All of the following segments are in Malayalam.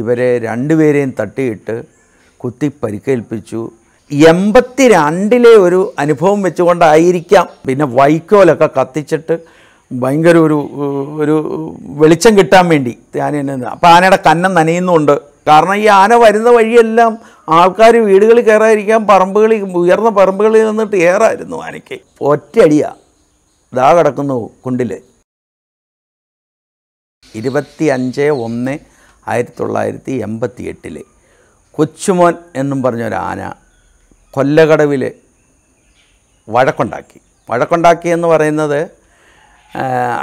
ഇവരെ രണ്ടുപേരെയും തട്ടിയിട്ട് കുത്തി പരിക്കേൽപ്പിച്ചു. 82-ലെ ഒരു അനുഭവം വെച്ചുകൊണ്ടായിരിക്കാം. പിന്നെ വൈക്കോലൊക്കെ കത്തിച്ചിട്ട് ഭയങ്കര ഒരു വെളിച്ചം കിട്ടാൻ വേണ്ടി ആനയെന്ന്. അപ്പോൾ ആനയുടെ കന്നം നനയുന്നുണ്ട്. കാരണം ഈ ആന വരുന്ന വഴിയെല്ലാം ആൾക്കാർ വീടുകളിൽ കയറാതിരിക്കാൻ പറമ്പുകളിൽ, ഉയർന്ന പറമ്പുകളിൽ നിന്നിട്ട് ഏറായിരുന്നു ആനയ്ക്ക്. ഒറ്റയടിയാണ് ദാ കിടക്കുന്നു കുണ്ടിൽ. 25-1-1988 കൊച്ചുമോൻ എന്നും പറഞ്ഞൊരാന കൊല്ലകടവിൽ വഴക്കുണ്ടാക്കി. വഴക്കുണ്ടാക്കിയെന്ന് പറയുന്നത്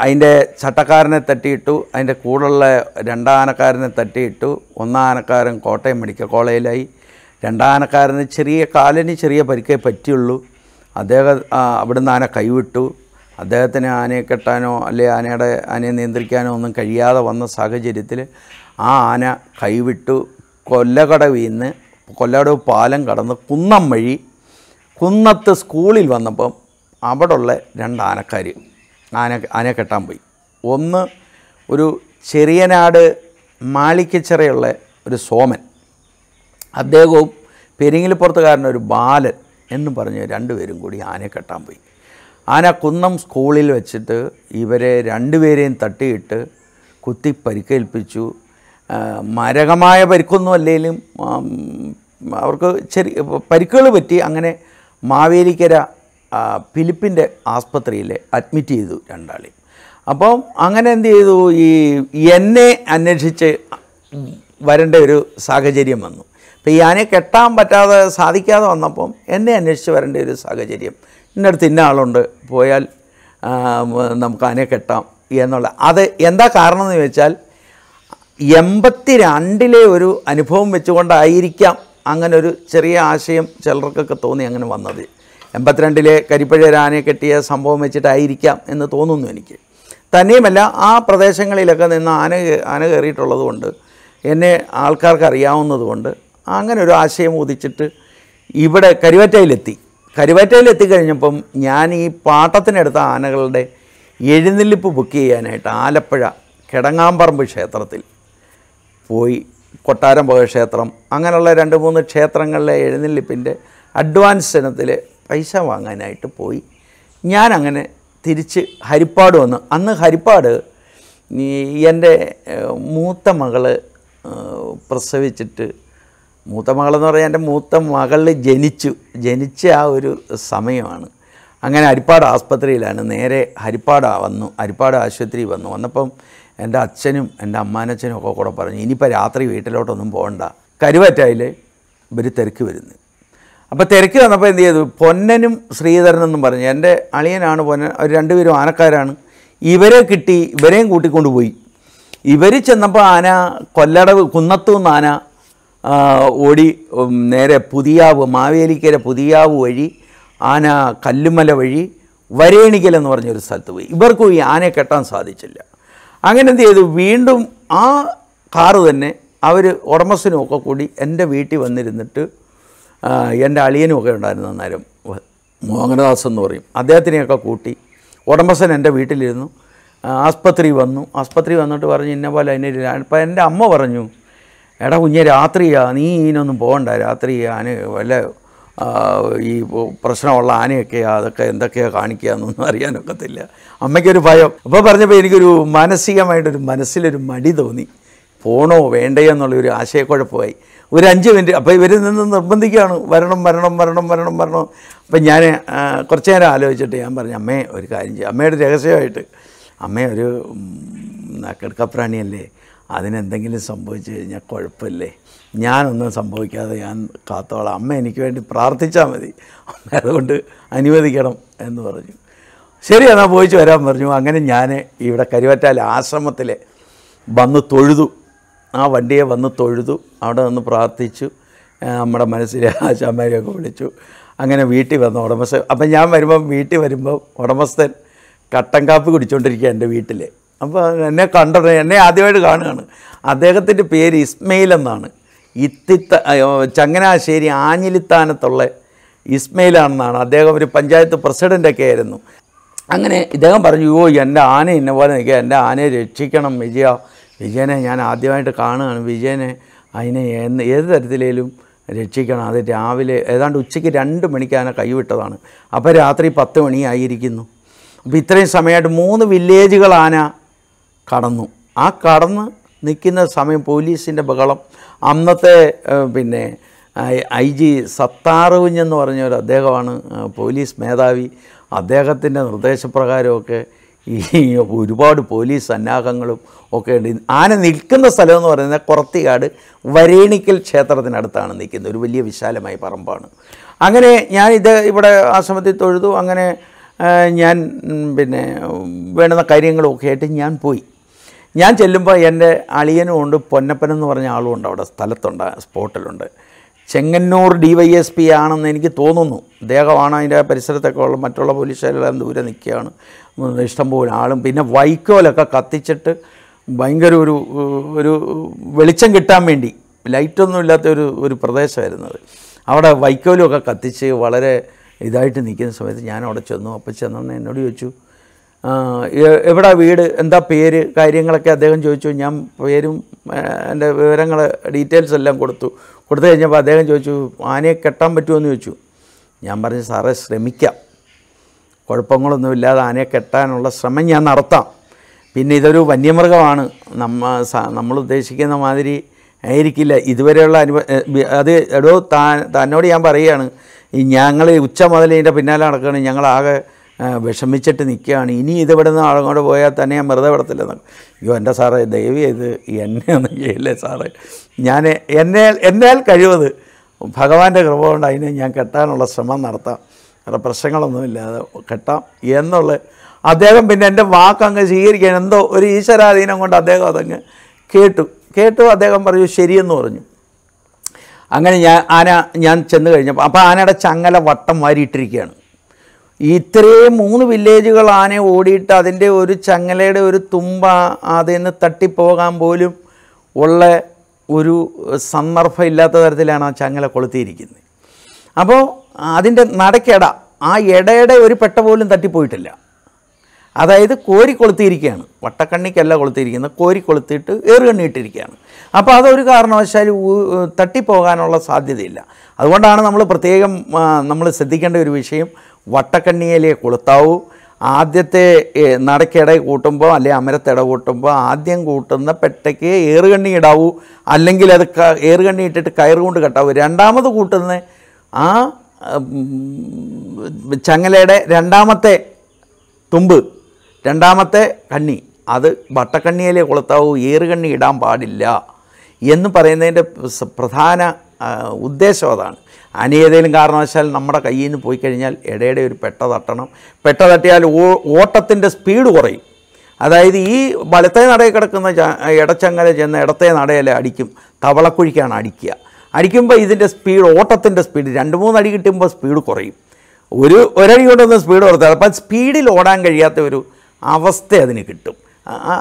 അതിൻ്റെ ചട്ടക്കാരനെ തട്ടിയിട്ടു, അതിൻ്റെ കൂടുള്ള രണ്ടാനക്കാരനെ തട്ടിയിട്ടു. ഒന്നാനക്കാരൻ കോട്ടയം മെഡിക്കൽ കോളേജിലായി. രണ്ടാനക്കാരന് ചെറിയ കാലിന് ചെറിയ പരിക്കേ പറ്റിയുള്ളൂ. അദ്ദേഹം അവിടുന്ന് ആന കൈവിട്ടു. അദ്ദേഹത്തിന് ആനയെ കെട്ടാനോ അല്ലെങ്കിൽ ആനയെ നിയന്ത്രിക്കാനോ ഒന്നും കഴിയാതെ വന്ന സാഹചര്യത്തിൽ ആ ആന കൈവിട്ടു. കൊല്ലകടവിൽ നിന്ന് കൊല്ലകടവ് പാലം കടന്ന് കുന്നം വഴി കുന്നത്ത് സ്കൂളിൽ വന്നപ്പം അവിടെയുള്ള രണ്ടാനക്കാർ ആനയെ കെട്ടാൻ പോയി. ഒന്ന് ഒരു ചെറിയനാട് മാളിക്കച്ചിറയുള്ള ഒരു സോമൻ, അദ്ദേഹവും പെരിങ്ങിലിപ്പുറത്തുകാരനൊരു ബാലൻ എന്നും പറഞ്ഞ് രണ്ടുപേരും കൂടി ആനയെ കെട്ടാൻ പോയി. ആന കുന്നം സ്കൂളിൽ വെച്ചിട്ട് ഇവരെ രണ്ടുപേരെയും തട്ടിയിട്ട് കുത്തി പരിക്കേൽപ്പിച്ചു. മാരകമായ പരിക്കൊന്നും അല്ലെങ്കിലും അവർക്ക് ചെറിയ പരിക്കുകൾ പറ്റി. അങ്ങനെ മാവേലിക്കര ഫിലിപ്പിൻ്റെ ആസ്പത്രിയിൽ അഡ്മിറ്റ് ചെയ്തു രണ്ടാളെയും. അപ്പോൾ അങ്ങനെ എന്ത് ചെയ്തു, ഈ എന്നെ അന്വേഷിച്ച് വരേണ്ട ഒരു സാഹചര്യം വന്നു. അപ്പോൾ ഈ ആനയെ കെട്ടാൻ പറ്റാതെ സാധിക്കാതെ വന്നപ്പം എന്നെ അന്വേഷിച്ച് വരേണ്ട ഒരു സാഹചര്യം, ഇന്നടുത്ത് ഇന്ന ആളുണ്ട് പോയാൽ നമുക്ക് ആനയെ കെട്ടാം എന്നുള്ള. അത് എന്താ കാരണം എന്ന് ചോദിച്ചാൽ 82-ലെ ഒരു അനുഭവം വെച്ചുകൊണ്ടായിരിക്കാം അങ്ങനൊരു ചെറിയ ആശയം ചിലർക്കൊക്കെ തോന്നി അങ്ങനെ വന്നത്. 82-ലെ കരിപ്പഴ ആനയെ കെട്ടിയ സംഭവം വെച്ചിട്ടായിരിക്കാം എന്ന് തോന്നുന്നു എനിക്ക്. തന്നെയുമല്ല, ആ പ്രദേശങ്ങളിലൊക്കെ നിന്ന് ആന കയറിയിട്ടുള്ളത് കൊണ്ട്, എന്നെ ആൾക്കാർക്ക് അറിയാവുന്നത് കൊണ്ട് അങ്ങനെ ഒരു ആശയം ഉദിച്ചിട്ട് ഇവിടെ കരുവാറ്റയിലെത്തി. കരുവാറ്റയിലെത്തിക്കഴിഞ്ഞപ്പം ഞാൻ ഈ പാട്ടത്തിനടുത്ത ആനകളുടെ എഴുന്നള്ളിപ്പ് ബുക്ക് ചെയ്യാനായിട്ട് ആലപ്പുഴ കിടങ്ങാമ്പറമ്പ് ക്ഷേത്രത്തിൽ പോയി. കൊട്ടാരം പോയ ക്ഷേത്രം, അങ്ങനെയുള്ള 2-3 ക്ഷേത്രങ്ങളിലെ എഴുന്നള്ളിപ്പിൻ്റെ അഡ്വാൻസ് ഇനത്തിൽ പൈസ വാങ്ങാനായിട്ട് പോയി. ഞാനങ്ങനെ തിരിച്ച് ഹരിപ്പാട് വന്നു. അന്ന് ഹരിപ്പാട് എൻ്റെ മൂത്ത മകള് പ്രസവിച്ചിട്ട്, മൂത്ത മകളെന്ന് പറഞ്ഞാൽ എൻ്റെ മൂത്ത മകളിൽ ജനിച്ച ആ ഒരു സമയമാണ്. അങ്ങനെ ഹരിപ്പാട് ആസ്പത്രിയിലാണ് നേരെ ഹരിപ്പാട് ആശുപത്രി വന്നപ്പം എൻ്റെ അച്ഛനും എൻ്റെ അമ്മാനച്ഛനും ഒക്കെ കൂടെ പറഞ്ഞു, ഇനിയിപ്പോൾ രാത്രി വീട്ടിലോട്ടൊന്നും പോകണ്ട, കരുവാറ്റയിൽ ഇവർ തിരക്ക് വരുന്നു. അപ്പോൾ തിരക്ക് വന്നപ്പോൾ എന്ത് ചെയ്തു, പൊന്നനും ശ്രീധരനെന്നും പറഞ്ഞു എൻ്റെ അളിയനാണ് പൊന്നൻ, അവർ രണ്ടുപേരും ആനക്കാരാണ്. ഇവരെ കിട്ടി, ഇവരെയും കൂട്ടിക്കൊണ്ടുപോയി. ഇവർ ചെന്നപ്പോൾ ആന കൊല്ലടവ് കുന്നത്തുനിന്ന് ആന ഓടി നേരെ പുതിയാവ്, മാവേലിക്കര പുതിയാവ് വഴി ആന കല്ലുമല വഴി വരേണിക്കൽ എന്ന് പറഞ്ഞൊരു സ്ഥലത്ത് പോയി. ഇവർക്കും ഈ ആനയെ കെട്ടാൻ സാധിച്ചില്ല. അങ്ങനെ എന്ത് ചെയ്തു, വീണ്ടും ആ കാറ് തന്നെ അവർ ഉടമസ്ഥനും ഒക്കെ കൂടി എൻ്റെ വീട്ടിൽ വന്നിരുന്നിട്ട്, എൻ്റെ അളിയനും ഒക്കെ ഉണ്ടായിരുന്നു അന്നേരം, മോഹനദാസ് എന്ന് പറയും, അദ്ദേഹത്തിനെയൊക്കെ കൂട്ടി ഉടമസ്ഥൻ എൻ്റെ വീട്ടിലിരുന്നു. ആസ്പത്രി വന്നു. ആസ്പത്രി വന്നിട്ട് പറഞ്ഞു ഇന്ന പോലെ അതിനെ. അപ്പം എൻ്റെ അമ്മ പറഞ്ഞു, എടാ കുഞ്ഞെ, രാത്രിയാണ് നീ ഇതിനൊന്നും പോകണ്ട, രാത്രി ആന വല്ല ഈ പ്രശ്നമുള്ള ആനയൊക്കെയാണ്, അതൊക്കെ എന്തൊക്കെയാണ് കാണിക്കുക എന്നൊന്നും അറിയാനൊക്കത്തില്ല. അമ്മയ്ക്കൊരു ഭയം. അപ്പോൾ പറഞ്ഞപ്പോൾ എനിക്കൊരു മാനസികമായിട്ടൊരു മനസ്സിലൊരു മടി തോന്നി, പോണോ വേണ്ടയോ എന്നുള്ളൊരു ആശയക്കുഴപ്പമായി. ഒരു 5 മിനിറ്റ് അപ്പോൾ ഇവരിൽ നിന്ന് നിർബന്ധിക്കുകയാണ്, വരണം. അപ്പം ഞാൻ കുറച്ച് നേരം ആലോചിച്ചിട്ട് ഞാൻ പറഞ്ഞു, അമ്മയെ ഒരു കാര്യം ചെയ്യും, അമ്മയുടെ രഹസ്യമായിട്ട്, അമ്മ ഒരു കിടക്കപ്രാണിയല്ലേ, അതിനെന്തെങ്കിലും സംഭവിച്ചു കഴിഞ്ഞാൽ കുഴപ്പമില്ലേ, ഞാനൊന്നും സംഭവിക്കാതെ ഞാൻ കാത്തോളാം, അമ്മ എനിക്ക് വേണ്ടി പ്രാർത്ഥിച്ചാൽ മതി, അമ്മ അതുകൊണ്ട് അനുവദിക്കണം എന്ന് പറഞ്ഞു. ശരി എന്നാൽ പോയിച്ച് വരാൻ പറഞ്ഞു. അങ്ങനെ ഞാൻ ഇവിടെ കരുവാറ്റാൽ ആശ്രമത്തിൽ വന്ന് തൊഴുതു. ആ വണ്ടിയെ വന്ന് തൊഴുതു, അവിടെ നിന്ന് പ്രാർത്ഥിച്ചു, നമ്മുടെ മനസ്സിലെ ആശാമാരെയൊക്കെ വിളിച്ചു. അങ്ങനെ വീട്ടിൽ വന്ന് ഉടമസ്ഥൻ, അപ്പം ഞാൻ വീട്ടിൽ വരുമ്പോൾ ഉടമസ്ഥൻ കട്ടൻ കാപ്പി കുടിച്ചുകൊണ്ടിരിക്കുക എൻ്റെ വീട്ടിൽ. അപ്പോൾ എന്നെ ആദ്യമായിട്ട് കാണുകയാണ്. അദ്ദേഹത്തിൻ്റെ പേര് ഇസ്മയിൽ എന്നാണ്, ചങ്ങനാശ്ശേരി ആഞ്ഞിലിത്താനത്തുള്ള ഇസ്മയിലാണെന്നാണ്. അദ്ദേഹം ഒരു പഞ്ചായത്ത് പ്രസിഡൻ്റൊക്കെ ആയിരുന്നു. അങ്ങനെ ഇദ്ദേഹം പറഞ്ഞു, ഓ എൻ്റെ ആന ഇന്ന പോലെ നിൽക്കുക, എൻ്റെ ആനയെ രക്ഷിക്കണം വിജയ, വിജയനെ ഞാൻ ആദ്യമായിട്ട് കാണുകയാണ്. വിജയനെ അതിനെ ഏത് തരത്തിലേലും രക്ഷിക്കണം. അത് രാവിലെ ഏതാണ്ട് ഉച്ചയ്ക്ക് 2 മണിക്ക് അതിനെ കൈവിട്ടതാണ്. അപ്പോൾ രാത്രി 10 മണിയായിരിക്കുന്നു. അപ്പോൾ ഇത്രയും സമയമായിട്ട് 3 വില്ലേജുകൾ ആന കടന്നു. ആ കടന്ന് നിൽക്കുന്ന സമയം പോലീസിൻ്റെ ബഹളം. അന്നത്തെ പിന്നെ IG സത്താറുകുഞ്ഞെന്ന് പറഞ്ഞൊരു അദ്ദേഹമാണ് പോലീസ് മേധാവി. അദ്ദേഹത്തിൻ്റെ നിർദ്ദേശപ്രകാരമൊക്കെ ഈ ഒരുപാട് പോലീസ് സന്നാഹങ്ങളും ഒക്കെ ഉണ്ട്. ആന നിൽക്കുന്ന സ്ഥലമെന്ന് പറയുന്നത് കുറത്തിക്കാട് വരേണിക്കൽ ക്ഷേത്രത്തിനടുത്താണ് നിൽക്കുന്നത്. ഒരു വലിയ വിശാലമായ പറമ്പാണ്. അങ്ങനെ ഞാൻ ഇത് ഇവിടെ ആശ്രമത്തിൽ തൊഴുതു. അങ്ങനെ ഞാൻ പിന്നെ വേണ്ടുന്ന കാര്യങ്ങളൊക്കെ ആയിട്ട് ഞാൻ പോയി. ഞാൻ ചെല്ലുമ്പോൾ എൻ്റെ അളിയനും ഉണ്ട്, പൊന്നപ്പൻ എന്ന് പറഞ്ഞ ആളും ഉണ്ട്. അവിടെ സ്ഥലത്തുണ്ട്, സ്പോട്ടിലുണ്ട്. ചെങ്ങന്നൂർ DYSP ആണെന്ന് എനിക്ക് തോന്നുന്നു. അദ്ദേഹമാണ് അതിൻ്റെ പരിസരത്തൊക്കെ ഉള്ള മറ്റുള്ള പോലീസുകാരെല്ലാം ദൂരെ നിൽക്കുകയാണ്. ഇഷ്ടംപോലെ ആളും പിന്നെ വൈക്കോലൊക്കെ കത്തിച്ചിട്ട് ഭയങ്കര ഒരു വെളിച്ചം കിട്ടാൻ വേണ്ടി ലൈറ്റൊന്നും ഇല്ലാത്ത ഒരു പ്രദേശമായിരുന്നത്. അവിടെ വൈക്കോലുമൊക്കെ കത്തിച്ച് വളരെ ഇതായിട്ട് നിൽക്കുന്ന സമയത്ത് ഞാൻ അവിടെ ചെന്നു. അപ്പം ചെന്നോന്ന് എന്നോട് ചോദിച്ചു, എവിടെ വീട്, എന്താ പേര്, കാര്യങ്ങളൊക്കെ അദ്ദേഹം ചോദിച്ചു. ഞാൻ പേരും എൻ്റെ വിവരങ്ങൾ ഡീറ്റെയിൽസ് എല്ലാം കൊടുത്തു കഴിഞ്ഞപ്പോൾ അദ്ദേഹം ചോദിച്ചു, ആനയെ കെട്ടാൻ പറ്റുമെന്ന് ചോദിച്ചു. ഞാൻ പറഞ്ഞു, സാറേ ശ്രമിക്കാം, കുഴപ്പങ്ങളൊന്നുമില്ലാതെ ആനയെ കെട്ടാനുള്ള ശ്രമം ഞാൻ നടത്താം. പിന്നെ ഇതൊരു വന്യമൃഗമാണ്, നമ്മൾ ഉദ്ദേശിക്കുന്ന മാതിരി ആയിരിക്കില്ല ഇതുവരെയുള്ള അത് എടോ തന്നോട് ഞാൻ പറയുകയാണ്, ഈ ഞങ്ങൾ ഉച്ച മുതൽ ഇതിൻ്റെ പിന്നാലെ നടക്കുകയാണ്, ഞങ്ങളാകെ വിഷമിച്ചിട്ട് നിൽക്കുകയാണ്, ഇനി ഇതിവിടെ നിന്ന് ആളങ്ങോട്ട് പോയാൽ തന്നെ ഞാൻ വെറുതെ വിടത്തില്ലെന്നൊക്കെ. അയ്യോ എൻ്റെ സാറേ, ദയവ് ചെയ്ത് എന്നെ ഒന്നും ചെയ്യില്ലേ സാറേ, എന്നാൽ കഴിവത് ഭഗവാന്റെ കൃപ കൊണ്ട് അതിനെ ഞാൻ കെട്ടാനുള്ള ശ്രമം നടത്താം, വേറെ പ്രശ്നങ്ങളൊന്നുമില്ലാതെ കെട്ടാം എന്നുള്ള അദ്ദേഹം പിന്നെ എൻ്റെ വാക്കങ്ങ് സ്വീകരിക്കാൻ എന്തോ ഒരു ഈശ്വരാധീനം കൊണ്ട് അദ്ദേഹം അതങ്ങ് കേട്ടു. അദ്ദേഹം പറഞ്ഞു ശരിയെന്ന് പറഞ്ഞു. അങ്ങനെ ഞാൻ ചെന്ന് കഴിഞ്ഞപ്പോൾ അപ്പോൾ ആനയുടെ ചങ്ങല വട്ടം വാരിയിട്ടിരിക്കുകയാണ്. ഇത്രയും 3 വില്ലേജുകൾ ആന ഓടിയിട്ട് അതിൻ്റെ ഒരു ചങ്ങലയുടെ ഒരു തുമ്പ അതിൽ നിന്ന് തട്ടിപ്പോകാൻ പോലും ഉള്ള ഒരു സന്ദർഭം ഇല്ലാത്ത തരത്തിലാണ് ആ ചങ്ങല കൊളുത്തിയിരിക്കുന്നത്. അപ്പോൾ അതിൻ്റെ നടക്കിട, ആ ഇടയുടെ ഒരു പെട്ട പോലും തട്ടിപ്പോയിട്ടില്ല. അതായത് കോരി കൊളുത്തിയിരിക്കുകയാണ്, വട്ടക്കണ്ണിക്കല്ല കൊളുത്തിയിരിക്കുന്നത്, കോരി കൊളുത്തിയിട്ട് ഏറുകണ്ണിയിട്ടിരിക്കുകയാണ്. അപ്പോൾ അതൊരു കാരണവശാലും തട്ടിപ്പോകാനുള്ള സാധ്യതയില്ല. അതുകൊണ്ടാണ് നമ്മൾ പ്രത്യേകം നമ്മൾ ശ്രദ്ധിക്കേണ്ട ഒരു വിഷയം, വട്ടക്കണ്ണിയിലെ കൊളുത്താവൂ. ആദ്യത്തെ നടക്കിട കൂട്ടുമ്പോൾ അല്ലെങ്കിൽ അമരത്തിട കൂട്ടുമ്പോൾ ആദ്യം കൂട്ടുന്ന പെട്ടയ്ക്ക് ഏറുകണ്ണി ഇടാവൂ, അല്ലെങ്കിൽ അത് ഏറുകണ്ണി ഇട്ടിട്ട് കയറുകൊണ്ട് കെട്ടാവൂ. രണ്ടാമത് കൂട്ടുന്ന ആ ചങ്ങലയുടെ രണ്ടാമത്തെ തുമ്പ്, രണ്ടാമത്തെ കണ്ണി, അത് വട്ടക്കണ്ണിയിലെ കൊളുത്താവൂ, ഏറുകണ്ണി ഇടാൻ പാടില്ല എന്ന് പറയുന്നതിൻ്റെ പ്രധാന ഉദ്ദേശം അതാണ്. ആന ഏതെങ്കിലും കാരണവശാൽ നമ്മുടെ കയ്യിൽ നിന്ന് പോയി കഴിഞ്ഞാൽ ഇടയുടെ ഒരു പെട്ട തട്ടണം. പെട്ട തട്ടിയാൽ ഓട്ടത്തിൻ്റെ സ്പീഡ് കുറയും. അതായത് ഈ വലത്തെ നടയിൽ കിടക്കുന്ന ഇടച്ചങ്ങല ചെന്ന് ഇടത്തെ നടയിലെ അടിക്കും, തവളക്കുഴിക്കാണ് അടിക്കുക. അടിക്കുമ്പോൾ ഇതിൻ്റെ സ്പീഡ്, ഓട്ടത്തിൻ്റെ സ്പീഡ് 2-3 അടി കിട്ടുമ്പോൾ സ്പീഡ് കുറയും. ഒരടി കൊണ്ടൊന്നും സ്പീഡ് കുറത്താൽ അപ്പം സ്പീഡിൽ ഓടാൻ കഴിയാത്ത ഒരു അവസ്ഥ അതിന് കിട്ടും.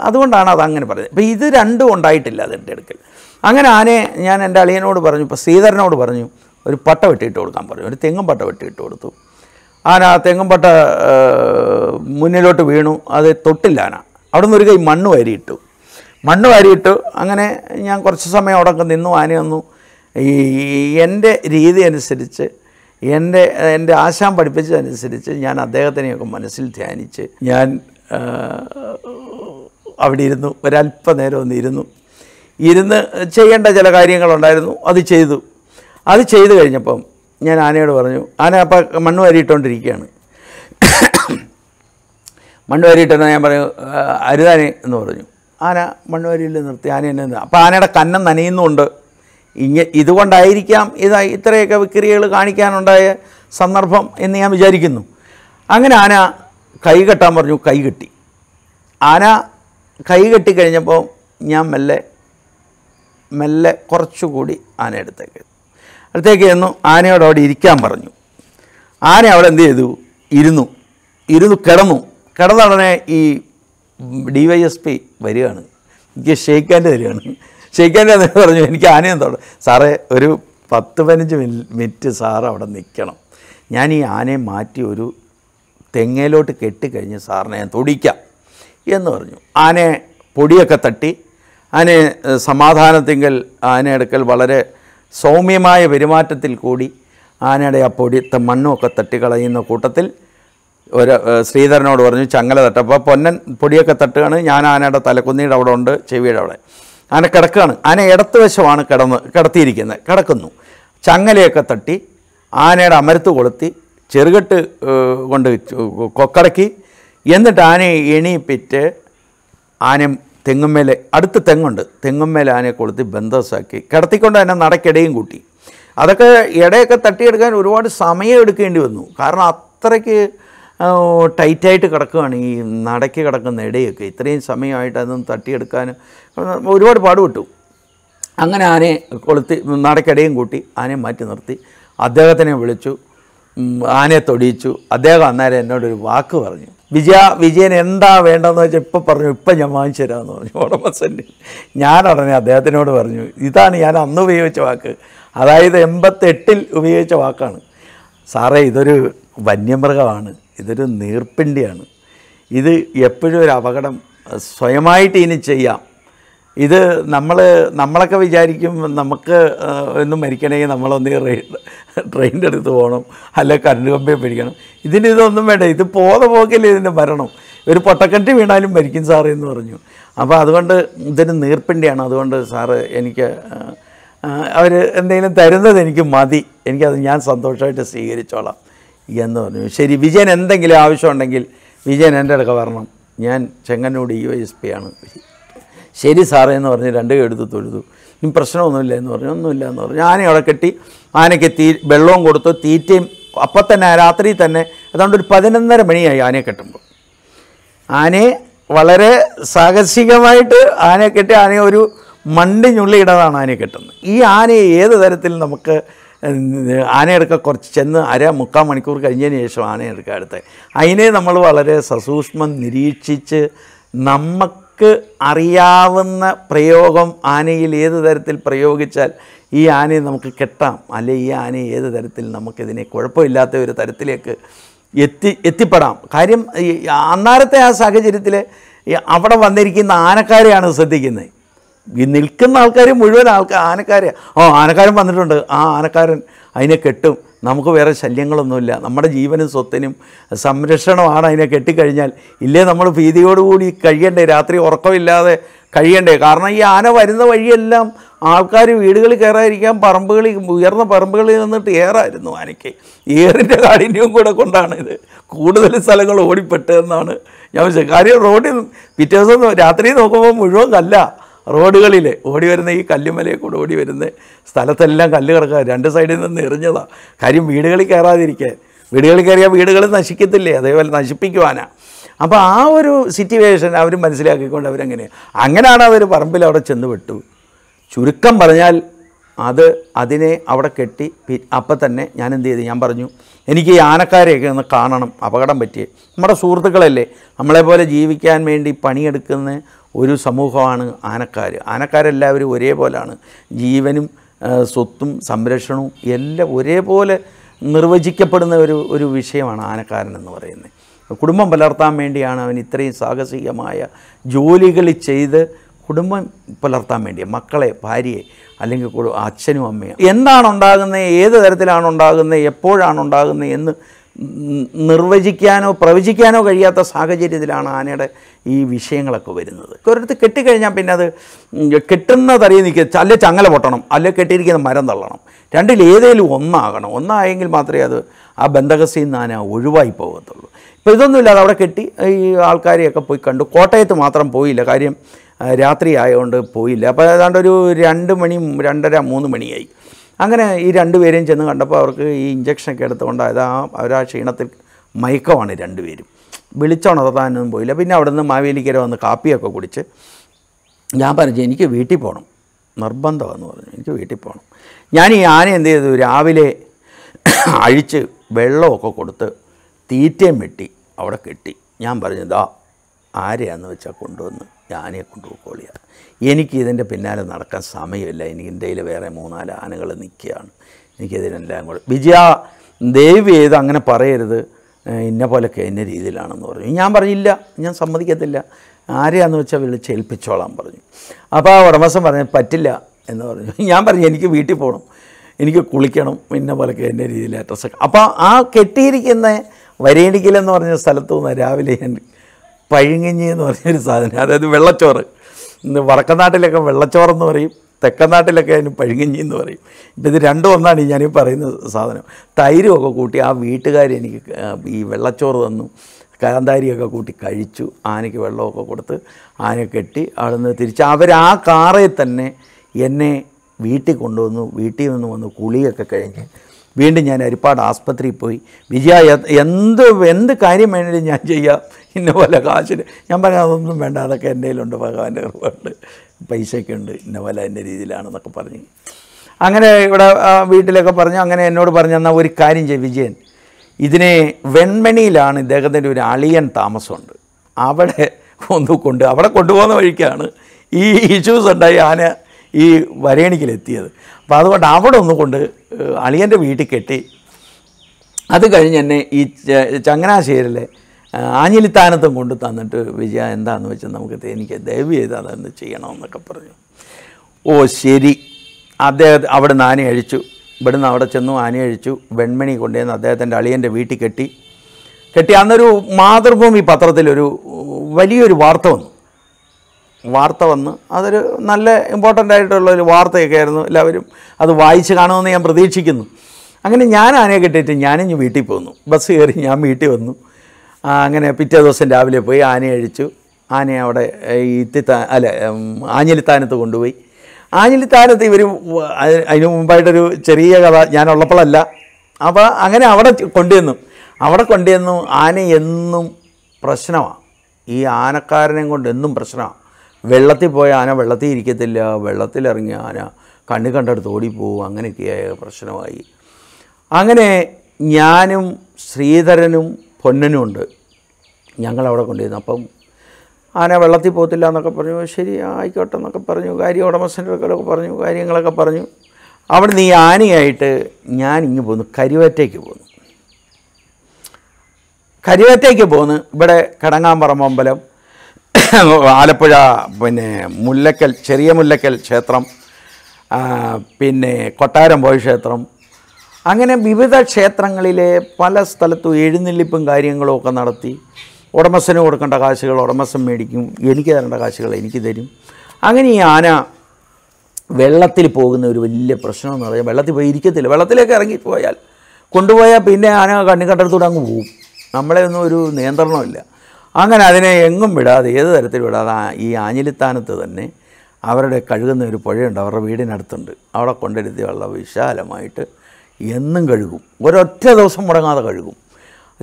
അതുകൊണ്ടാണ് അതങ്ങനെ പറയുന്നത്. അപ്പോൾ ഇത് രണ്ടും ഉണ്ടായിട്ടില്ല അതിൻ്റെ അടുക്കൽ. അങ്ങനെ ആനയെ ഞാൻ എൻ്റെ അളിയനോട് പറഞ്ഞു, ഇപ്പോൾ ശ്രീധരനോട് പറഞ്ഞു, ഒരു പട്ട വെട്ടിയിട്ട് കൊടുക്കാൻ പറഞ്ഞു. ഒരു തെങ്ങും പട്ട വെട്ടിയിട്ട് കൊടുത്തു. ആന തെങ്ങും പട്ട മുന്നിലോട്ട് വീണു, അത് തൊട്ടില്ല ആന. അവിടെ നിന്ന് ഒരു കൈ മണ്ണ് വാരിയിട്ടു. അങ്ങനെ ഞാൻ കുറച്ച് സമയം അവിടെ നിന്നു. ആനയൊന്നു ഈ എൻ്റെ രീതി അനുസരിച്ച്, എൻ്റെ ആശാൻ പഠിപ്പിച്ചതനുസരിച്ച് ഞാൻ അദ്ദേഹത്തിനെയൊക്കെ മനസ്സിൽ ധ്യാനിച്ച് ഞാൻ അവിടെ ഇരുന്നു. ഒരല്പനേരം ഇരുന്ന് ചെയ്യേണ്ട ചില കാര്യങ്ങളുണ്ടായിരുന്നു, അത് ചെയ്ത് കഴിഞ്ഞപ്പം ഞാൻ ആനയോട് പറഞ്ഞു, ആന അപ്പം മണ്ണ് വാരിയിട്ടുകൊണ്ടിരിക്കുകയാണ്. മണ്ണ് വാരിയിട്ടെന്ന് ഞാൻ പറഞ്ഞു, അരുതാനെ എന്ന് പറഞ്ഞു. ആന മണ്ണ് വാരിയിൽ നിർത്തി. ആന എന്നെ അപ്പം ആനയുടെ കന്നം നനയുന്നുണ്ട്. ഇതുകൊണ്ടായിരിക്കാം ഇത്രയൊക്കെ വിക്രിയകൾ കാണിക്കാനുണ്ടായ സന്ദർഭം എന്ന് ഞാൻ വിചാരിക്കുന്നു. അങ്ങനെ ആന കൈ കെട്ടാൻ പറഞ്ഞു, കൈ കെട്ടി. ആന കൈ കെട്ടിക്കഴിഞ്ഞപ്പോൾ ഞാൻ മെല്ലെ കുറച്ചുകൂടി ആന അടുത്തേക്ക് ചെന്നു. ആനയോട് അവിടെ ഇരിക്കാൻ പറഞ്ഞു. ആന അവിടെ എന്ത് ചെയ്തു, ഇരുന്നു കിടന്ന ഉടനെ ഈ DYSP വരികയാണ്, എനിക്ക് ഷെയ്ക്കാൻ്റെ വരികയാണ്. ഷെയ്ക്കാൻ്റെ എന്ന് പറഞ്ഞു, എനിക്ക് ആനയെന്ന് തോന്നും സാറേ, ഒരു 10-15 മിനിറ്റ് സാറ് അവിടെ നിൽക്കണം, ഞാൻ ഈ ആനയെ മാറ്റി ഒരു തെങ്ങയിലോട്ട് കെട്ടിക്കഴിഞ്ഞ് സാറിനെ ഞാൻ തൊടിക്കാം എന്ന് പറഞ്ഞു. ആനയെ പൊടിയൊക്കെ തട്ടി അതിനെ സമാധാനത്തിങ്കൽ ആനയടുക്കൽ വളരെ സൗമ്യമായ പെരുമാറ്റത്തിൽ കൂടി ആനയുടെ ആ പൊടിയത്തെ മണ്ണുമൊക്കെ തട്ടിക്കളയുന്ന കൂട്ടത്തിൽ ഒരു ശ്രീധരനോട് പറഞ്ഞു ചങ്ങല തട്ടപ്പോൾ പൊന്നൻ പൊടിയൊക്കെ തട്ടുകയാണ്, ഞാൻ ആനയുടെ തലക്കുന്നിയുടെ അവിടെ ഉണ്ട്, ചെവിയുടെ അവിടെ ആന കിടക്കുകയാണ്. ആന ഇടത്ത് വശമാണ് കിടത്തിയിരിക്കുന്നത്, കിടക്കുന്നു. ചങ്ങലയൊക്കെ തട്ടി ആനയുടെ അമരത്ത് കൊളുത്തി ചെറുകെട്ട് കൊണ്ട് കൊക്കടക്കി. എന്നിട്ട് ആനയെ എണീപ്പിറ്റ് ആനയും തെങ്ങുമ്മേലെ, അടുത്ത് തെങ്ങുണ്ട്, തെങ്ങുമ്മേലെ ആനയെ കൊളുത്തി ബന്ധസാക്കി കിടത്തിക്കൊണ്ട് തന്നെ നടക്കിടയും കൂട്ടി. അതൊക്കെ ഇടയൊക്കെ തട്ടിയെടുക്കാൻ ഒരുപാട് സമയം എടുക്കേണ്ടി വന്നു. കാരണം അത്രയ്ക്ക് ടൈറ്റായിട്ട് കിടക്കുകയാണ് ഈ നടക്കി കിടക്കുന്ന ഇടയൊക്കെ. ഇത്രയും സമയമായിട്ട് അതൊന്നും തട്ടിയെടുക്കാൻ ഒരുപാട് പാടുപെട്ടു. അങ്ങനെ ആനയെ കൊളുത്തി നടക്കിടയും കൂട്ടി ആനയെ മാറ്റി നിർത്തി. അദ്ദേഹത്തിനെ വിളിച്ചു, ആനയെ തൊടിയിച്ചു. അദ്ദേഹം അന്നേരം എന്നോടൊരു വാക്ക് പറഞ്ഞു, വിജയൻ എന്താ വേണ്ടതെന്ന് വെച്ചാൽ ഇപ്പം പറഞ്ഞു, ഇപ്പം ഞാൻ വാങ്ങിച്ചു തരാമെന്ന് പറഞ്ഞു ഉടമസ്ഥൻ്റെ. ഞാൻ ഉടനെ അദ്ദേഹത്തിനോട് പറഞ്ഞു, ഇതാണ് ഞാൻ അന്ന് ഉപയോഗിച്ച വാക്ക്, അതായത് 88-ൽ ഉപയോഗിച്ച വാക്കാണ്. സാറേ, ഇതൊരു വന്യമൃഗമാണ്, ഇതൊരു നീർപ്പിണ്ടിയാണ്, ഇത് എപ്പോഴും ഒരു അപകടം സ്വയമായിട്ട് ഇനി ചെയ്യാം. ഇത് നമ്മളൊക്കെ വിചാരിക്കും നമുക്ക് ഒന്ന് മരിക്കണമെങ്കിൽ നമ്മളൊന്ന് ട്രെയിൻ്റെ അടുത്ത് പോകണം, അല്ലെങ്കിൽ കരണ്ട് കമ്പി പിടിക്കണം. ഇതൊന്നും വേണ്ട, ഇത് പോത പോക്കില്ല, ഇതിൻ്റെ മരണം ഒരു പൊട്ടക്കണ്ടി വീണാലും മരിക്കും സാറേ എന്ന് പറഞ്ഞു. അപ്പോൾ അതുകൊണ്ട് ഇതിന് നീർപ്പിണ്ടിയാണ്, അതുകൊണ്ട് സാറ് എനിക്ക് അവർ എന്തെങ്കിലും തരുന്നത് എനിക്ക് മതി, എനിക്കത് ഞാൻ സന്തോഷമായിട്ട് സ്വീകരിച്ചോളാം എന്ന് പറഞ്ഞു. ശരി, വിജയൻ എന്തെങ്കിലും ആവശ്യമുണ്ടെങ്കിൽ വിജയൻ എൻ്റെ അടുക്ക വരണം, ഞാൻ ചെങ്ങന്നൂട് EO SP ആണ്. ശരി സാറേ എന്ന് പറഞ്ഞ് രണ്ട് എടുത്ത് തൊഴുതു. ഇനി പ്രശ്നമൊന്നുമില്ല എന്ന് പറഞ്ഞു. ഒന്നുമില്ല എന്ന് പറഞ്ഞു. ആന അവിടെ കെട്ടി, ആനയ്ക്ക് വെള്ളവും കൊടുത്തു, തീറ്റയും. അപ്പം തന്നെ രാത്രി തന്നെ അതുകൊണ്ട് ഒരു 11:30 മണിയായി ആനയെ കെട്ടുമ്പോൾ. ആനയെ വളരെ സാഹസികമായിട്ട് ആനയെ കെട്ടി, ആനയെ ഒരു മണ്ടിനുള്ളിയിടാതാണ് ആനയെ കെട്ടുന്നത്. ഈ ആനയെ ഏത് തരത്തിൽ നമുക്ക് ആനയെടുക്കാൻ കുറച്ച് ചെന്ന് 1/2-3/4 മണിക്കൂർ കഴിഞ്ഞതിന് ശേഷം ആനയെടുക്കുക. അടുത്ത് അതിനെ നമ്മൾ വളരെ സസൂക്ഷ്മം നിരീക്ഷിച്ച് നമുക്ക് അറിയാവുന്ന പ്രയോഗം ആനയിൽ ഏത് തരത്തിൽ പ്രയോഗിച്ചാൽ ഈ ആനയെ നമുക്ക് കെട്ടാം, അല്ലെ ഈ ആനയെ ഏത് തരത്തിൽ നമുക്കിതിനെ കുഴപ്പമില്ലാത്ത ഒരു തരത്തിലേക്ക് എത്തിപ്പെടാം. കാര്യം അന്നേരത്തെ ആ സാഹചര്യത്തിൽ അവിടെ വന്നിരിക്കുന്ന ആനക്കാരെയാണ് ശ്രദ്ധിക്കുന്നത്. ഈ നിൽക്കുന്ന ആൾക്കാർ മുഴുവൻ ആനക്കാരെ, ആനക്കാരൻ വന്നിട്ടുണ്ട്, ആനക്കാരൻ അതിനെ കെട്ടും, നമുക്ക് വേറെ ശല്യങ്ങളൊന്നുമില്ല, നമ്മുടെ ജീവനും സ്വത്തിനും സംരക്ഷണമാണ് അതിനെ കെട്ടിക്കഴിഞ്ഞാൽ. ഇല്ലേ നമ്മൾ ഭീതിയോടുകൂടി കഴിയണ്ടേ, രാത്രി ഉറക്കമില്ലാതെ കഴിയണ്ടേ. കാരണം ഈ ആന വരുന്ന വഴിയെല്ലാം ആൾക്കാർ വീടുകളിൽ കയറാതിരിക്കാൻ പറമ്പുകളിൽ, ഉയർന്ന പറമ്പുകളിൽ നിന്നിട്ട് ഏറായിരുന്നു ആനയ്ക്ക്. ഏറിൻ്റെ കാഠിന്യവും കൂടെ കൊണ്ടാണ് ഇത് കൂടുതൽ സ്ഥലങ്ങൾ ഓടിപ്പെട്ടതെന്നാണ് ഞാൻ വിശ്വസിക്കുന്നത്. കാര്യം റോഡിൽ പിറ്റേ ദിവസം രാത്രി നോക്കുമ്പോൾ മുഴുവൻ കല്ല റോഡുകളിൽ ഓടി വരുന്ന, ഈ കല്ലുമലയെ കൂടെ ഓടി വരുന്ന സ്ഥലത്തെല്ലാം കല്ല് കിടക്കുക, രണ്ട് സൈഡിൽ നിന്ന് എറിഞ്ഞതാണ്. കാര്യം വീടുകളിൽ കയറാതിരിക്കാൻ, വീടുകളിൽ കയറിയാൽ വീടുകൾ നശിക്കത്തില്ലേ, അതേപോലെ നശിപ്പിക്കുവാനാണ്. അപ്പോൾ ആ ഒരു സിറ്റുവേഷൻ അവർ മനസ്സിലാക്കിക്കൊണ്ട് അങ്ങനെയാണ് അവർ പറമ്പിൽ അവിടെ ചെന്ന് വിട്ടു. ചുരുക്കം പറഞ്ഞാൽ അതിനെ അവിടെ കെട്ടി. അപ്പം തന്നെ ഞാൻ എന്ത് ചെയ്തു, ഞാൻ പറഞ്ഞു എനിക്ക് ഈ ആനക്കാരെയൊക്കെ ഒന്ന് കാണണം, അപകടം പറ്റിയേ. നമ്മുടെ സുഹൃത്തുക്കളല്ലേ, നമ്മളെപ്പോലെ ജീവിക്കാൻ വേണ്ടി പണിയെടുക്കുന്ന ഒരു സമൂഹമാണ് ആനക്കാർ. ആനക്കാരെല്ലാവരും ഒരേപോലെയാണ്, ജീവനും സ്വത്തും സംരക്ഷണവും എല്ലാം ഒരേപോലെ നിർവചിക്കപ്പെടുന്ന ഒരു വിഷയമാണ് ആനക്കാരനെന്ന് പറയുന്നത്. കുടുംബം പുലർത്താൻ വേണ്ടിയാണ് അവൻ ഇത്രയും സാഹസികമായ ജോലികൾ ചെയ്ത് കുടുംബം പുലർത്താൻ വേണ്ടി, മക്കളെ, ഭാര്യയെ, അല്ലെങ്കിൽ അച്ഛനും അമ്മയും. എന്താണുണ്ടാകുന്നത്, ഏത് തരത്തിലാണുണ്ടാകുന്നത്, എപ്പോഴാണുണ്ടാകുന്നത് എന്ന് നിർവചിക്കാനോ പ്രവചിക്കാനോ കഴിയാത്ത സാഹചര്യത്തിലാണ് ആനയുടെ ഈ വിഷയങ്ങളൊക്കെ വരുന്നത്. ഒരിടത്ത് കെട്ടിക്കഴിഞ്ഞാൽ പിന്നെ അത് കെട്ടുന്ന തറയിൽ നിൽക്കുക, അല്ലെ ചങ്ങല പൊട്ടണം, അല്ലെ കെട്ടിയിരിക്കുന്ന മരം തള്ളണം. രണ്ടിൽ ഏതെങ്കിലും ഒന്നാകണം. ഒന്നായെങ്കിൽ മാത്രമേ അത് ആ ബന്ധകസിൽ നിന്ന് ആന ഒഴിവായി പോകത്തുള്ളൂ. ഇപ്പോൾ ഇതൊന്നുമില്ലാതെ അവിടെ കെട്ടി ഈ ആൾക്കാരെയൊക്കെ പോയി കണ്ടു. കോട്ടയത്ത് മാത്രം പോയില്ല, കാര്യം രാത്രി ആയതുകൊണ്ട് പോയില്ല. അപ്പോൾ ഏതാണ്ട് ഒരു 2 മണി 2:30-3 മണിയായി. അങ്ങനെ ഈ രണ്ടുപേരെയും ചെന്ന് കണ്ടപ്പോൾ അവർക്ക് ഈ ഇഞ്ചക്ഷനൊക്കെ എടുത്തുകൊണ്ട് അവർ ആ ക്ഷീണത്തിൽ മയക്കമാണ് രണ്ടുപേരും. വിളിച്ചുണർത്താനൊന്നും പോയില്ല. പിന്നെ അവിടെ നിന്ന് മാവേലിക്കര വന്ന് കാപ്പിയൊക്കെ കുടിച്ച് ഞാൻ പറഞ്ഞു എനിക്ക് വീട്ടിൽ പോകണം, നിർബന്ധമെന്ന് പറഞ്ഞു എനിക്ക് വീട്ടിൽ പോകണം. ഞാൻ ഈ ആന എന്ത് ചെയ്തു, രാവിലെ അഴിച്ച് വെള്ളമൊക്കെ കൊടുത്ത് തീറ്റയും വെട്ടി അവിടെ കെട്ടി. ഞാൻ പറഞ്ഞു ദാ ആരെയാണെന്ന് വെച്ചാൽ കൊണ്ടുവന്ന് ആനയെ കൊണ്ടുപോയിക്കോളിയ, എനിക്കിതിൻ്റെ പിന്നാലെ നടക്കാൻ സമയമില്ല, എനിക്ക് ഇന്ത്യയിൽ വേറെ 3-4 ആനകൾ നിൽക്കുകയാണ്, എനിക്കിതിനെല്ലാം കൂടെ. വിജയ ദയവ് ചെയ്ത് അങ്ങനെ പറയരുത്, ഇന്ന പോലൊക്കെ എന്നെ രീതിയിലാണെന്ന് പറഞ്ഞു. ഞാൻ പറഞ്ഞില്ല, ഞാൻ സമ്മതിക്കത്തില്ല, ആരെയാണെന്ന് വെച്ചാൽ വിളിച്ച് ഏൽപ്പിച്ചോളാൻ പറഞ്ഞു. അപ്പോൾ ആ ഉടമസ്ഥൻ പറഞ്ഞു പറ്റില്ല എന്ന് പറഞ്ഞു. ഞാൻ പറഞ്ഞു എനിക്ക് വീട്ടിൽ പോകണം, എനിക്ക് കുളിക്കണം, ഇന്ന പോലൊക്കെ എൻ്റെ രീതിയിൽ ഡ്രസ്സൊക്കെ. അപ്പോൾ ആ കെട്ടിയിരിക്കുന്ന വരേണിക്കലെന്ന് പറഞ്ഞ സ്ഥലത്തു നിന്ന് രാവിലെ ഞാൻ പഴുങ്ങഞ്ഞി എന്ന് പറഞ്ഞൊരു സാധനം, അതായത് വെള്ളച്ചോറ്, ഇന്ന് വടക്കനാട്ടിലൊക്കെ വെള്ളച്ചോറെന്ന് പറയും, തെക്കൻ നാട്ടിലൊക്കെ അതിന് പഴുങ്ങഞ്ഞി എന്ന് പറയും. ഇപ്പം ഇത് രണ്ടും ഒന്നാണ് ഞാൻ ഈ പറയുന്ന സാധനം. തൈരുമൊക്കെ കൂട്ടി ആ വീട്ടുകാർ എനിക്ക് ഈ വെള്ളച്ചോറ് തന്നു, കാന്താരിയൊക്കെ കൂട്ടി കഴിച്ചു, ആനയ്ക്ക് വെള്ളമൊക്കെ കൊടുത്ത് ആന കെട്ടി അവിടുന്ന് തിരിച്ച് അവർ ആ കാറിൽ തന്നെ എന്നെ വീട്ടിൽ കൊണ്ടുവന്നു. വീട്ടിൽ നിന്ന് വന്ന് കുളിയൊക്കെ കഴിഞ്ഞ് വീണ്ടും ഞാൻ ഹരിപ്പാട് ആസ്പത്രിയിൽ പോയി. വിജയ എന്ത് കാര്യം വേണമെങ്കിലും ഞാൻ ചെയ്യാം, ഇന്ന പോലെ കാശിന് ഞാൻ പറഞ്ഞു അതൊന്നും വേണ്ട, അതൊക്കെ എൻ്റെ കയ്യിലുണ്ട്, ഭഗവാൻ്റെ കൃപയുണ്ട്, പൈസയൊക്കെ ഉണ്ട്, ഇന്ന പോലെ എൻ്റെ രീതിയിലാണെന്നൊക്കെ പറഞ്ഞ് അങ്ങനെ ഇവിടെ വീട്ടിലൊക്കെ പറഞ്ഞു. അങ്ങനെ എന്നോട് പറഞ്ഞു എന്നാൽ ഒരു കാര്യം ചെയ്യും വിജയൻ, ഇതിനെ വെൺമണിയിലാണ് ഇദ്ദേഹത്തിൻ്റെ ഒരു അളിയൻ താമസമുണ്ട്, അവിടെ ഒന്ന് കൊണ്ട് അവിടെ കൊണ്ടുപോകുന്ന വഴിക്കാണ് ഈ ഇഷ്യൂസ് ഉണ്ടായി ആന ഈ വരേണിക്കിലെത്തിയത്. അപ്പോൾ അതുകൊണ്ട് അവിടെ ഒന്നുകൊണ്ട് അളിയൻ്റെ വീട്ടിൽ കെട്ടി. അത് കഴിഞ്ഞ് എന്നെ ഈ ചങ്ങനാശ്ശേരിയിലെ ആഞ്ഞിലിത്താനത്തും കൊണ്ട് തന്നിട്ട് വിജയ എന്താണെന്ന് വെച്ചാൽ നമുക്ക് എനിക്ക് ദയവ് ചെയ്ത് അതൊന്ന് ചെയ്യണമെന്നൊക്കെ പറഞ്ഞു. ഓ ശരി, അദ്ദേഹം അവിടെ നിന്ന് ആന അഴിച്ചു, ഇവിടുന്ന് അവിടെ ചെന്നു ആന അഴിച്ചു, വെൺമണി കൊണ്ടുവന്ന് അദ്ദേഹത്തിൻ്റെ അളിയൻ്റെ വീട്ടിൽ കെട്ടി. അന്നൊരു മാതൃഭൂമി പത്രത്തിലൊരു വലിയൊരു വാർത്ത വന്നു. അതൊരു നല്ല ഇമ്പോർട്ടൻ്റ് ആയിട്ടുള്ളൊരു വാർത്തയൊക്കെ ആയിരുന്നു, എല്ലാവരും അത് വായിച്ച് കാണുമെന്ന് ഞാൻ പ്രതീക്ഷിക്കുന്നു. അങ്ങനെ ഞാൻ ആനയെ കെട്ടിയിട്ട് ഞാനിഞ്ഞ് വീട്ടിൽ പോന്നു, ബസ് കയറി ഞാൻ വീട്ടിൽ വന്നു. അങ്ങനെ പിറ്റേ ദിവസം രാവിലെ പോയി ആനയെ അഴിച്ചു, ആനയെ അവിടെ ആഞ്ഞിലിത്താനത്ത് കൊണ്ടുപോയി. ആഞ്ഞിലിത്താനത്ത് ഇവർ അതിന് മുമ്പായിട്ടൊരു ചെറിയ കഥ ഞാനുള്ളപ്പോഴല്ല. അപ്പോൾ അങ്ങനെ അവിടെ കൊണ്ടുവന്നു, ആന എന്നും പ്രശ്നമാണ്, ഈ ആനക്കാരനെ കൊണ്ട് എന്നും പ്രശ്നമാണ്. വെള്ളത്തിൽ പോയ ആന വെള്ളത്തിൽ ഇരിക്കത്തില്ല, വെള്ളത്തിലിറങ്ങിയ ആന കണ്ണി കണ്ടടുത്ത് ഓടിപ്പോവും, അങ്ങനെയൊക്കെയായ പ്രശ്നമായി. അങ്ങനെ ഞാനും ശ്രീധരനും പൊന്നനും ഉണ്ട്, ഞങ്ങളവിടെ കൊണ്ടുവരുന്നു. അപ്പം ആന വെള്ളത്തിൽ പോകത്തില്ല എന്നൊക്കെ പറഞ്ഞു. ശരി ആയിക്കോട്ടെ എന്നൊക്കെ പറഞ്ഞു, കാര്യം ഉടമസ്ഥൻ്റെ അടുക്കലൊക്കെ പറഞ്ഞു, കാര്യങ്ങളൊക്കെ പറഞ്ഞു. അവിടെ നിന്ന് ഈ ആനയായിട്ട് ഞാൻ ഇങ്ങ് പോന്നു, കരുവേറ്റയ്ക്ക് പോന്നു. ഇവിടെ കടങ്ങാമ്പറമ്പ് അമ്പലം, ആലപ്പുഴ, പിന്നെ മുല്ലക്കൽ ചെറിയ മുല്ലക്കൽ ക്ഷേത്രം, പിന്നെ കൊട്ടാരം പോയ ക്ഷേത്രം, അങ്ങനെ വിവിധ ക്ഷേത്രങ്ങളിലെ പല സ്ഥലത്തും എഴുന്നള്ളിപ്പും കാര്യങ്ങളും ഒക്കെ നടത്തി. ഉടമസ്ഥന് കൊടുക്കേണ്ട കാശുകൾ ഉടമസ്ഥൻ മേടിക്കും, എനിക്ക് തരേണ്ട കാശുകൾ എനിക്ക് തരും. അങ്ങനെ ഈ ആന വെള്ളത്തിൽ പോകുന്ന ഒരു വലിയ പ്രശ്നമെന്ന് പറഞ്ഞാൽ വെള്ളത്തിൽ പോയി ഇരിക്കത്തില്ല, വെള്ളത്തിലേക്ക് ഇറങ്ങിപ്പോയാൽ കൊണ്ടുപോയാൽ പിന്നെ ആന കണ്ണിക്കട്ടടുത്തൂടെ അങ്ങ് പോകും, നമ്മളെ ഒന്നും ഒരു നിയന്ത്രണമില്ല. അങ്ങനെ അതിനെ എങ്ങും വിടാതെ, ഏത് തരത്തിൽ വിടാതെ ഈ ആഞ്ഞിലിത്താനത്ത് തന്നെ അവരുടെ കഴുകുന്ന ഒരു പുഴയുണ്ട്, അവരുടെ വീടിനടുത്തുണ്ട്, അവിടെ കൊണ്ടെടുത്തി വെള്ളം വിശാലമായിട്ട് എന്നും കഴുകും, ഒരൊറ്റ ദിവസം മുടങ്ങാതെ കഴുകും.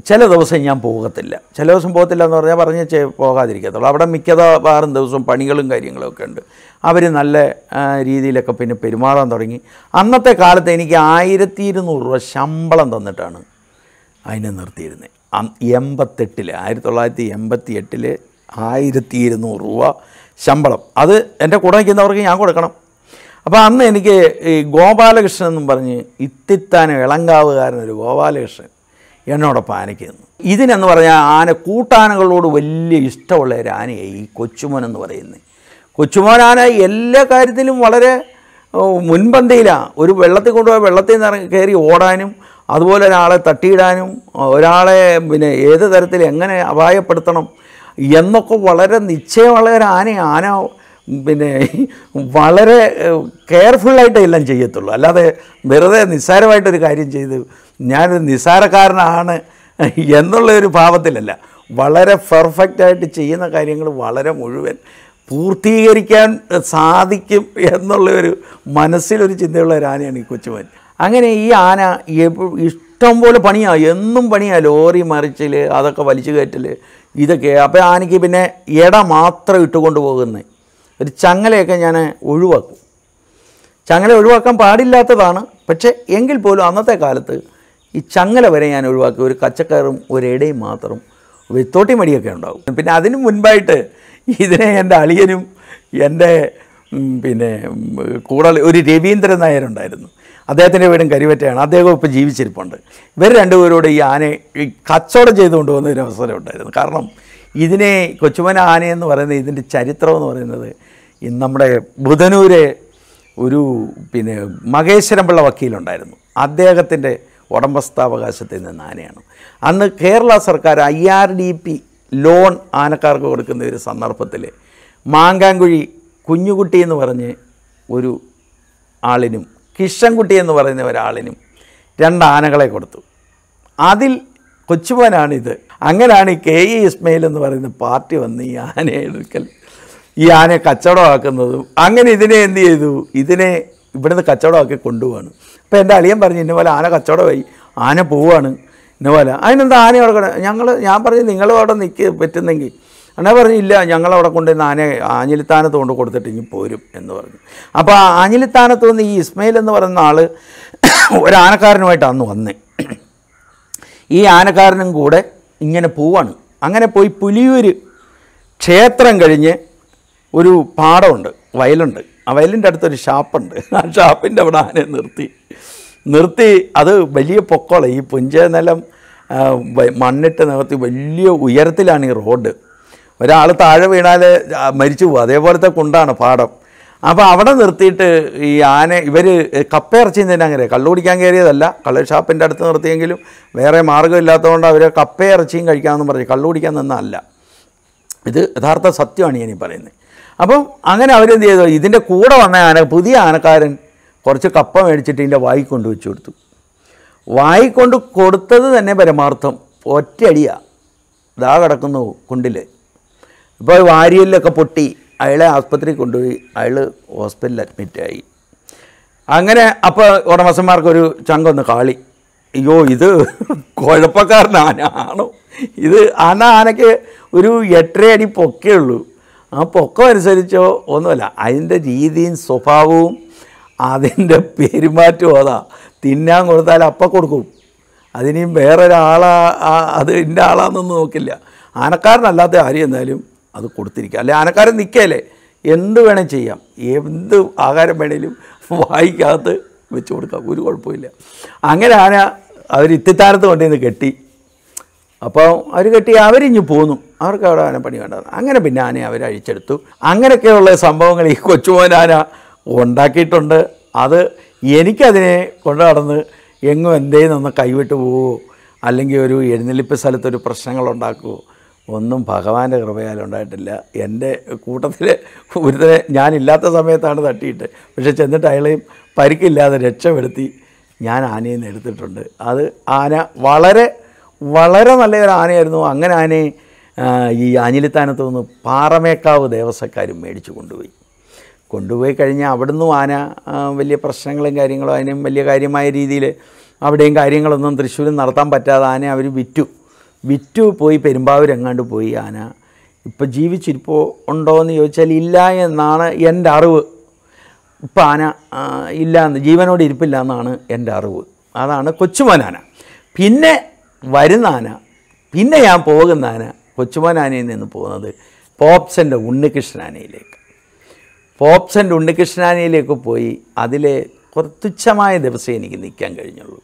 ചില ദിവസം ഞാൻ പോകത്തില്ല, എന്ന് പറഞ്ഞാൽ പോകാതിരിക്കത്തുള്ളൂ. അവിടെ മിക്കവാറും ദിവസവും പണികളും കാര്യങ്ങളൊക്കെ ഉണ്ട്, അവർ നല്ല രീതിയിലൊക്കെ പിന്നെ പെരുമാറാൻ തുടങ്ങി. അന്നത്തെ കാലത്ത് എനിക്ക് 1200 രൂപ ശമ്പളം തന്നിട്ടാണ് അതിനെ നിർത്തിയിരുന്നത്. 1988 1200 രൂപ ശമ്പളം, അത് എൻ്റെ കൂടെ നിൽക്കുന്നവർക്ക് ഞാൻ കൊടുക്കണം. അപ്പോൾ അന്ന് എനിക്ക് ഈ ഗോപാലകൃഷ്ണൻ എന്നും പറഞ്ഞ് ഇത്തിത്താനം ഇളങ്കാവുകാരനൊരു ഗോപാലകൃഷ്ണൻ എന്നോടൊപ്പം ആനയ്ക്ക് നിന്നു. ഇതിനെന്ന് പറഞ്ഞാൽ ആന കൂട്ടാനകളോട് വലിയ ഇഷ്ടമുള്ള ഒരു ആനയായി ഈ കൊച്ചുമോനെന്ന് പറയുന്നത്. കൊച്ചുമോനാന എല്ലാ കാര്യത്തിലും വളരെ മുൻപന്തിയിലാണ്. ഒരു വെള്ളത്തിൽ കൊണ്ടുപോയി വെള്ളത്തിൽ നിന്ന് കയറി ഓടാനും അതുപോലെ ഒരാളെ തട്ടിയിടാനും ഒരാളെ പിന്നെ ഏത് തരത്തിൽ എങ്ങനെ അപായപ്പെടുത്തണം എന്നൊക്കെ വളരെ നിശ്ചയമുള്ള ഒരു ആന പിന്നെ വളരെ കെയർഫുള്ളായിട്ട് എല്ലാം ചെയ്യത്തുള്ളൂ. അല്ലാതെ വെറുതെ നിസ്സാരമായിട്ടൊരു കാര്യം ചെയ്ത് ഞാനൊരു നിസ്സാരക്കാരനാണ് എന്നുള്ളൊരു ഭാവത്തിലല്ല, വളരെ പെർഫെക്റ്റായിട്ട് ചെയ്യുന്ന കാര്യങ്ങൾ വളരെ മുഴുവൻ പൂർത്തീകരിക്കാൻ സാധിക്കും എന്നുള്ളൊരു മനസ്സിലൊരു ചിന്തയുള്ള ഒരു ആനയാണ് ഈ കൊച്ചുമോൻ. അങ്ങനെ ഈ ആന ഇഷ്ടം പോലെ പണിയാണ്, എന്നും പണിയാണ്, ലോറി മറിച്ചിൽ അതൊക്കെ വലിച്ചു കയറ്റൽ ഇതൊക്കെ. അപ്പോൾ ആനയ്ക്ക് പിന്നെ ഇട മാത്രം ഇട്ടുകൊണ്ട് പോകുന്നത്, ഒരു ചങ്ങലയൊക്കെ ഞാൻ ഒഴിവാക്കും. ചങ്ങല ഒഴിവാക്കാൻ പാടില്ലാത്തതാണ്, പക്ഷേ എങ്കിൽ പോലും അന്നത്തെ കാലത്ത് ഈ ചങ്ങല വരെ ഞാൻ ഒഴിവാക്കി, ഒരു കച്ചക്കയറും ഒരു ഇടയും മാത്രം, വെത്തോട്ടി മടിയൊക്കെ ഉണ്ടാകും. പിന്നെ അതിന് മുൻപായിട്ട് ഇതിനെ എൻ്റെ അളിയനും എൻ്റെ പിന്നെ കൂടെ ഒരു രവീന്ദ്രൻ നായരുണ്ടായിരുന്നു, അദ്ദേഹത്തിൻ്റെ വീടും കരുവറ്റയാണ്, അദ്ദേഹം ഇപ്പോൾ ജീവിച്ചിരിപ്പുണ്ട്. ഇവർ രണ്ടുപേരോട് ഈ ആനയെ കച്ചവടം ചെയ്തുകൊണ്ട് പോകുന്ന ഒരു അവസരം ഉണ്ടായിരുന്നു. കാരണം ഇതിനെ കൊച്ചുമന ആനയെന്ന് പറയുന്നത് ഇതിൻ്റെ ചരിത്രമെന്ന് പറയുന്നത് ഇന്ന് നമ്മുടെ ബുധനൂര് ഒരു പിന്നെ മഹേശ്വരംപിള്ള വക്കീലുണ്ടായിരുന്നു അദ്ദേഹത്തിൻ്റെ ഉടമസ്ഥാവകാശത്തിൽ നിന്ന് ആനയാണ്. അന്ന് കേരള സർക്കാർ IRDP ലോൺ ആനക്കാർക്ക് കൊടുക്കുന്ന ഒരു സന്ദർഭത്തിൽ മാങ്കാങ്കുഴി കുഞ്ഞുകുട്ടി എന്ന് പറഞ്ഞ് ഒരു ആളിനും കിഷൻകുട്ടി എന്ന് പറയുന്ന ഒരാളിനും 2 ആനകളെ കൊടുത്തു. അതിൽ കൊച്ചുമോനാണിത്. അങ്ങനെയാണ് KE ഇസ്മയിൽ എന്ന് പറയുന്ന പാർട്ടി വന്ന് ഈ ആനയെ എടുക്കൽ ഈ ആനയെ കച്ചവടമാക്കുന്നതും അങ്ങനെ ഇതിനെ എന്ത് ചെയ്തു ഇതിനെ ഇവിടുന്ന് കച്ചവടമാക്കി കൊണ്ടുപോവാണ്. അപ്പോൾ എൻ്റെ അളിയൻ പറഞ്ഞു ഇന്നപോലെ ആന കച്ചവടമായി ആന പോവുകയാണ് ഇന്നപോലെ അതിനെന്താ ആന അവിടെ ഞാൻ പറഞ്ഞു നിങ്ങൾ അവിടെ നിൽക്ക് പറ്റുന്നെങ്കിൽ അണ്ണാ പറഞ്ഞില്ല ഞങ്ങളവിടെ കൊണ്ടുവന്ന് ആഞ്ഞിലിത്താനത്ത് കൊണ്ട് കൊടുത്തിട്ട് ഇനി പോരും എന്ന് പറഞ്ഞു. അപ്പോൾ ആ ആഞ്ഞിലിത്താനത്ത് നിന്ന് ഈ ഇസ്മയിൽ എന്ന് പറയുന്ന ആൾ ഒരാനക്കാരനുമായിട്ട് അന്ന് വന്നേ ഈ ആനക്കാരനും കൂടെ ഇങ്ങനെ പോവാണ്. അങ്ങനെ പോയി പുലിയൂർ ക്ഷേത്രം കഴിഞ്ഞ് ഒരു പാടമുണ്ട് വയലുണ്ട് ആ വയലിൻ്റെ അടുത്തൊരു ഷാപ്പുണ്ട് ആ ഷാപ്പിൻ്റെ അവിടെ ആനയെ നിർത്തി അത് വലിയ പൊക്കോളം ഈ പുഞ്ചനിലം മണ്ണിട്ട് നികത്തി വലിയ ഉയരത്തിലാണ് ഈ റോഡ് ഒരാൾ താഴെ വീണാൽ മരിച്ചു പോകും അതേപോലത്തെ കുണ്ടാണ് പാടം. അപ്പോൾ അവിടെ നിർത്തിയിട്ട് ഈ ആന ഇവർ കപ്പയിറച്ചിയും തന്നെ അങ്ങനെ കള്ളു കുടിക്കാൻ കയറിയതല്ല കള്ള് ഷാപ്പിൻ്റെ അടുത്ത് നിർത്തിയെങ്കിലും വേറെ മാർഗ്ഗമില്ലാത്തതുകൊണ്ട് അവർ കപ്പയിറച്ചിയും കഴിക്കാമെന്ന് പറഞ്ഞു കള്ളു കുടിക്കാൻ നിന്നല്ല ഇത് യഥാർത്ഥ സത്യമാണ് ഞാനീ പറയുന്നത്. അപ്പം അങ്ങനെ അവരെന്ത് ചെയ്തു ഇതിൻ്റെ കൂടെ വന്ന പുതിയ ആനക്കാരൻ കുറച്ച് കപ്പ മേടിച്ചിട്ട് ഇതിൻ്റെ വായിക്കൊണ്ട് വെച്ച് കൊടുത്തു. വായിക്കൊണ്ട് കൊടുത്തത് തന്നെ പരമാർത്ഥം ഒറ്റയടിയാ ദാ കിടക്കുന്നു കുണ്ടിൽ. ഇപ്പോൾ വാരിയലൊക്കെ പൊട്ടി അയാളെ ആസ്പത്രി കൊണ്ടുപോയി അയാൾ ഹോസ്പിറ്റലിൽ അഡ്മിറ്റായി. അങ്ങനെ അപ്പോൾ ഉടമസ്ഥന്മാർക്കൊരു ചങ്കൊന്ന് കാളി അയ്യോ ഇത് കുഴപ്പക്കാരൻ ആനയാണോ ഇത് ആനയ്ക്ക് ഒരു 8.5 അടി പൊക്കേ ഉള്ളൂ ആ പൊക്കം അനുസരിച്ചോ ഒന്നുമല്ല അതിൻ്റെ രീതിയും സ്വഭാവവും അതിൻ്റെ പെരുമാറ്റവും അതാ തിന്നാൻ കൊടുത്താൽ അപ്പം കൊടുക്കും അതിനും വേറൊരാളത് ഇന്ന ആളാണെന്നൊന്നും നോക്കില്ല ആനക്കാരനല്ലാത്ത ആരും എന്നാലും അത് കൊടുത്തിരിക്കുക അല്ലെ ആനക്കാരൻ നിൽക്കുകയല്ലേ എന്ത് വേണേൽ ചെയ്യാം എന്ത് ആഹാരം വേണേലും വായിക്കകത്ത് വെച്ച് കൊടുക്കാം ഒരു കുഴപ്പമില്ല. അങ്ങനെ ആന അവർ ഇത്തിത്താനത്ത് കൊണ്ടുവന്ന് കെട്ടി അപ്പോൾ അവർ കെട്ടി അവരിഞ്ഞ് പോന്നു അവർക്ക് അവിടെ ആന പണി വേണ്ടത് അങ്ങനെ പിന്നെ ആനയെ അവർ അഴിച്ചെടുത്തു. അങ്ങനെയൊക്കെയുള്ള സംഭവങ്ങൾ ഈ കൊച്ചുമോനാന ഉണ്ടാക്കിയിട്ടുണ്ട്. അത് എനിക്കതിനെ കൊണ്ടു നടന്ന് എങ്ങും എന്തേലും ഒന്ന് കൈവിട്ട് പോവുമോ അല്ലെങ്കിൽ ഒരു എഴുന്നള്ളിപ്പ് സ്ഥലത്തൊരു പ്രശ്നങ്ങളുണ്ടാക്കുമോ ഒന്നും ഭഗവാന്റെ കൃപയാൽ ഉണ്ടായിട്ടില്ല. എൻ്റെ കൂട്ടത്തിൽ ഒരുത്തനെ ഞാനില്ലാത്ത സമയത്താണ് തട്ടിയിട്ട് പക്ഷെ ചെന്നിട്ട് അയാളെയും പരിക്കില്ലാതെ രക്ഷപ്പെടുത്തി ഞാൻ ആനയിൽ നിന്ന് എടുത്തിട്ടുണ്ട്. അത് ആന വളരെ വളരെ നല്ലൊരു ആനയായിരുന്നു. അങ്ങനെ ആനയെ ഈ ആഞ്ഞിലിത്താനത്ത് നിന്ന് പാറമേക്കാവ് ദേവസ്വക്കാരും മേടിച്ചു കൊണ്ടുപോയി കഴിഞ്ഞാൽ അവിടുന്ന് ആന വലിയ പ്രശ്നങ്ങളും കാര്യങ്ങളും അതിനും വലിയ കാര്യമായ രീതിയിൽ അവിടെയും കാര്യങ്ങളൊന്നും തൃശ്ശൂരിൽ നടത്താൻ പറ്റാതെ ആനയെ അവർ വിറ്റു പോയി പെരുമ്പാവൂരെങ്ങാണ്ട് പോയി. ആന ഇപ്പോൾ ജീവിച്ചിരിപ്പോ ഉണ്ടോ എന്ന് ചോദിച്ചാൽ ഇല്ല എന്നാണ് എൻ്റെ അറിവ്. ഇപ്പം ആന ഇല്ലയെന്ന് ജീവനോട് ഇരിപ്പില്ല എന്നാണ് എൻ്റെ അറിവ്. അതാണ് കൊച്ചുമോനാന. പിന്നെ വരുന്ന ആന പിന്നെ ഞാൻ പോകുന്ന ആന കൊച്ചുമോനാനയിൽ നിന്ന് പോകുന്നത് പോപ്സൻ്റെ ഉണ്ണികൃഷ്ണനാനയിലേക്ക് പോയി അതിലെ കുറച്ച് തുച്ഛമായ ദിവസം എനിക്ക് നിൽക്കാൻ കഴിഞ്ഞുള്ളൂ.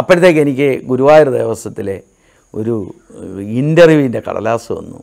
അപ്പോഴത്തേക്ക് എനിക്ക് ഗുരുവായൂർ ദേവസ്വത്തിലെ ഒരു ഇൻ്റർവ്യൂവിൻ്റെ കടലാസ് വന്നു.